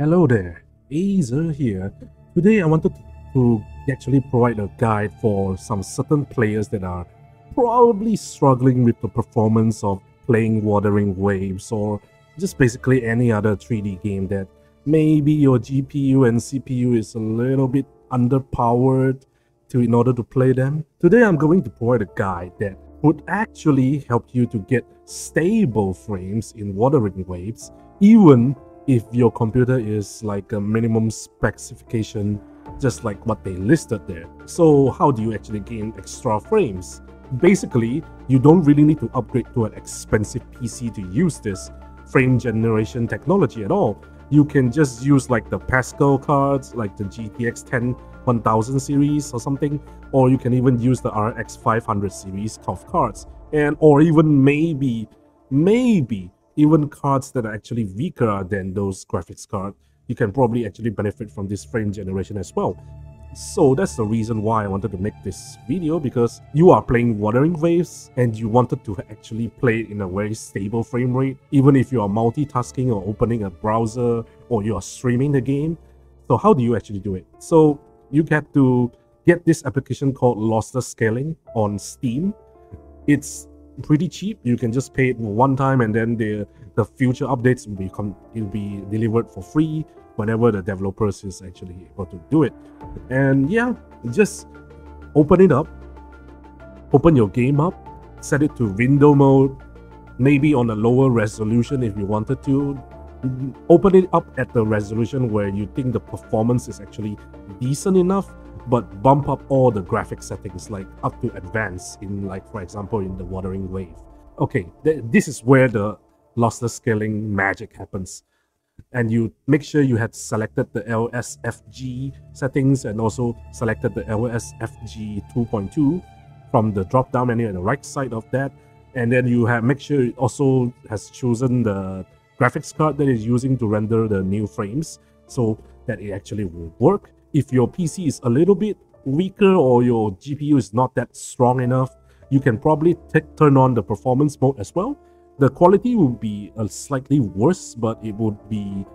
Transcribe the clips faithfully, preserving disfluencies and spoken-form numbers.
Hello there, Azer here. Today I wanted to actually provide a guide for some certain players that are probably struggling with the performance of playing Wuthering Waves or just basically any other three D game that maybe your G P U and C P U is a little bit underpowered to in order to play them. Today I'm going to provide a guide that would actually help you to get stable frames in Wuthering Waves even if your computer is like a minimum specification, just like what they listed there. So how do you actually gain extra frames? Basically, you don't really need to upgrade to an expensive P C to use this frame generation technology at all. You can just use like the Pascal cards, like the G T X ten one thousand series or something, or you can even use the R X five hundred series T O F cards, and or even maybe, maybe, even cards that are actually weaker than those graphics cards, you can probably actually benefit from this frame generation as well. So that's the reason why I wanted to make this video, because you are playing Wuthering Waves and you wanted to actually play it in a very stable frame rate, even if you are multitasking or opening a browser or you are streaming the game. So how do you actually do it? So you have to get this application called Lossless Scaling on Steam. It's pretty cheap. You can just pay it one time, and then the the future updates will be it'll be delivered for free whenever the developers is actually able to do it. And yeah, just open it up, open your game up, set it to window mode, maybe on a lower resolution if you wanted to. Open it up at the resolution where you think the performance is actually decent enough, but bump up all the graphic settings like up to advanced in, like, for example, in the Wuthering Wave. Okay, th this is where the lossless scaling magic happens. And you make sure you had selected the L S F G settings and also selected the L S F G two point two from the drop down menu on the right side of that. And then you have make sure it also has chosen the graphics card that is using to render the new frames so that it actually will work. If your P C is a little bit weaker or your G P U is not that strong enough, you can probably turn on the performance mode as well. The quality will be a slightly worse, but it would be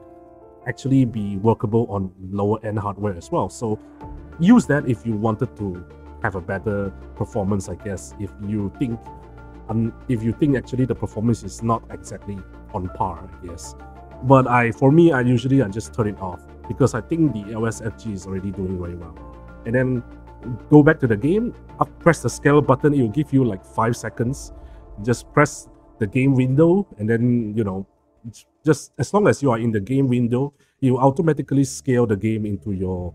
actually be workable on lower end hardware as well. So use that if you wanted to have a better performance, I guess, if you think um, if you think actually the performance is not exactly on par, I guess. But I, for me, I usually I just turn it off, because I think the L S F G is already doing very well. And then go back to the game, up, press the scale button, it will give you like five seconds. Just press the game window, and then, you know, just as long as you are in the game window, you automatically scale the game into your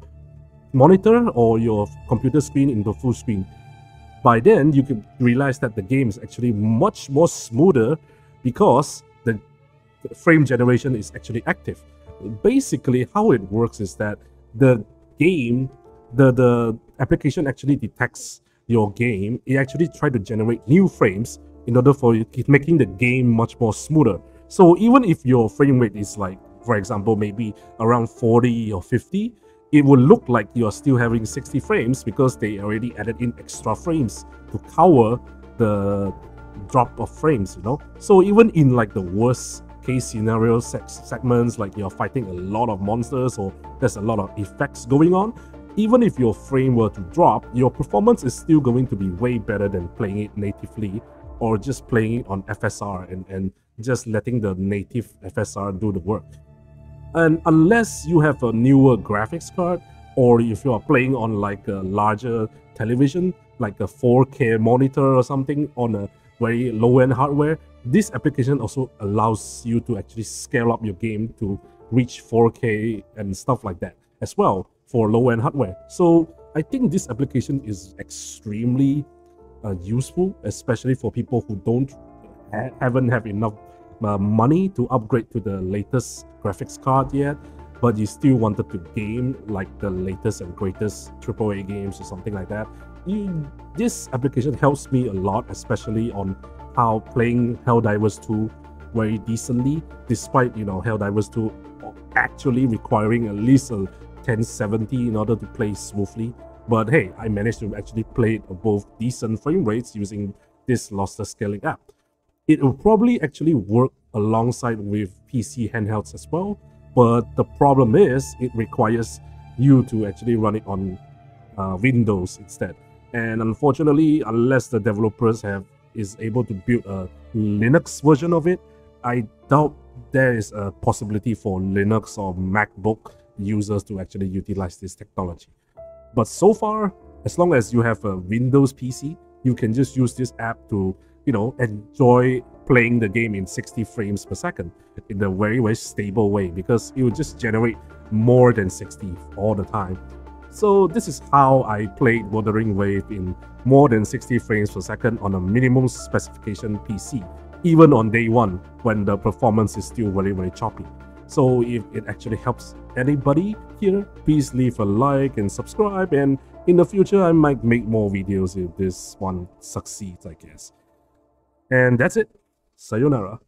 monitor or your computer screen into full screen. By then, you can realize that the game is actually much more smoother because the frame generation is actually active. Basically, how it works is that the game, the, the application actually detects your game. It actually tries to generate new frames in order for it, making the game much more smoother. So even if your frame rate is like, for example, maybe around forty or fifty, it will look like you're still having sixty frames because they already added in extra frames to cover the drop of frames, you know. So even in like the worst case scenario segments, like you're fighting a lot of monsters or there's a lot of effects going on, even if your frame were to drop, your performance is still going to be way better than playing it natively or just playing it on F S R and, and just letting the native F S R do the work. And unless you have a newer graphics card, or if you are playing on like a larger television, like a four K monitor or something on a very low-end hardware, this application also allows you to actually scale up your game to reach four K and stuff like that as well for low-end hardware. So I think this application is extremely uh, useful, especially for people who don't ha haven't have enough uh, money to upgrade to the latest graphics card yet, but you still wanted to game like the latest and greatest triple A games or something like that. You, this application helps me a lot, especially on how playing Helldivers two very decently, despite, you know, Helldivers two actually requiring at least a ten seventy in order to play smoothly. But hey, I managed to actually play it above decent frame rates using this lossless scaling app. It will probably actually work alongside with P C handhelds as well, But the problem is it requires you to actually run it on uh, Windows instead. And unfortunately, unless the developers have is able to build a Linux version of it, I doubt there is a possibility for Linux or MacBook users to actually utilize this technology. But so far, as long as you have a Windows P C, you can just use this app to, you know, enjoy playing the game in sixty frames per second in a very, very stable way, because it will just generate more than sixty all the time. So this is how I played Wuthering Waves in more than sixty frames per second on a minimum specification P C, even on day one when the performance is still very, very choppy. So if it actually helps anybody here, please leave a like and subscribe, and in the future I might make more videos if this one succeeds, I guess. And that's it. Sayonara.